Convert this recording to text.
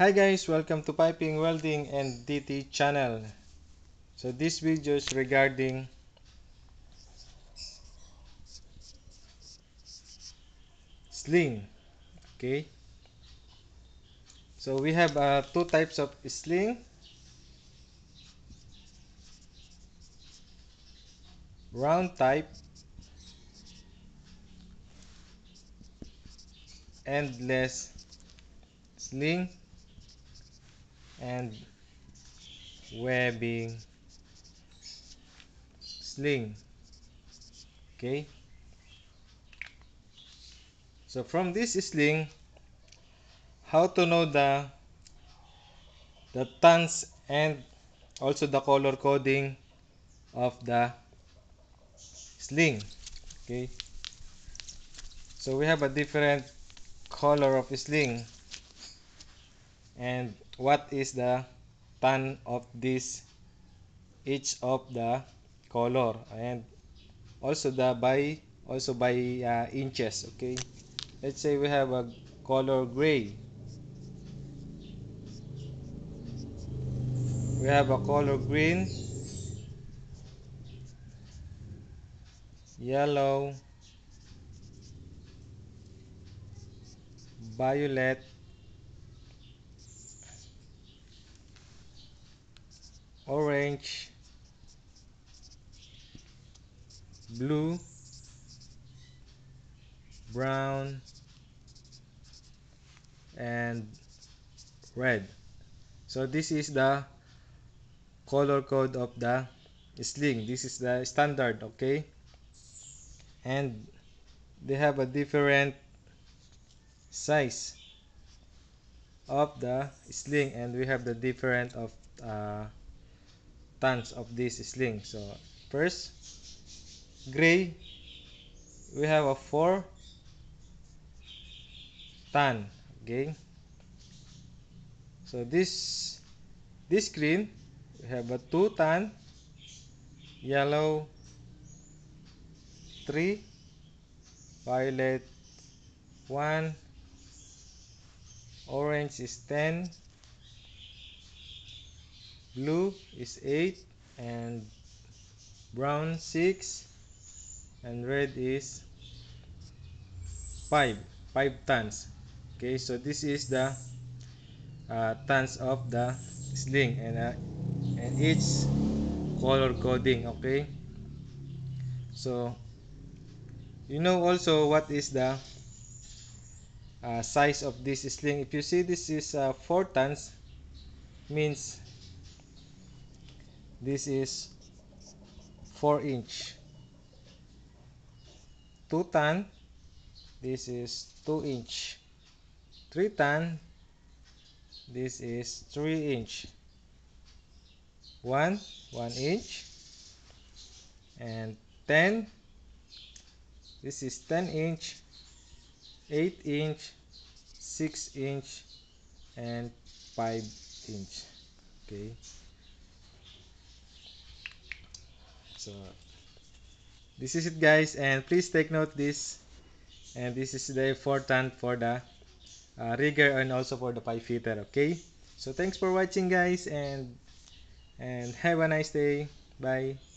Hi guys, welcome to Piping, Welding and NDT Channel. So this video is regarding sling. Okay, so we have two types of sling: round type endless sling and webbing sling. Okay, so from this sling, how to know the tons and also the color coding of the sling. Okay, so we have a different color of sling, and what is the ton of this each of the color, and also by inches. Okay, let's say we have a color gray, we have a color green, yellow, violet, orange, blue, brown, and red. So this is the color code of the sling. This is the standard. Okay, and they have a different size of the sling, and we have the different of tons of this sling. So first, gray, we have a 4 ton. Okay, so this green, we have a 2 ton, yellow 3, violet 1, orange is 10, blue is 8, and brown 6, and red is 5 tons. Okay, so this is the tons of the sling, and its color coding. Okay, so you know also what is the size of this sling. If you see, this is 4 tons, means this is 4 inch. 2 ton, this is 2 inch. 3 ton, this is 3 inch. 1 inch, and 10, this is 10 inch, 8 inch, 6 inch, and 5 inch. Okay, so this is it guys, and please take note this, and this is the important for the rigger and also for the 5-footer. Okay, so thanks for watching guys, and have a nice day. Bye.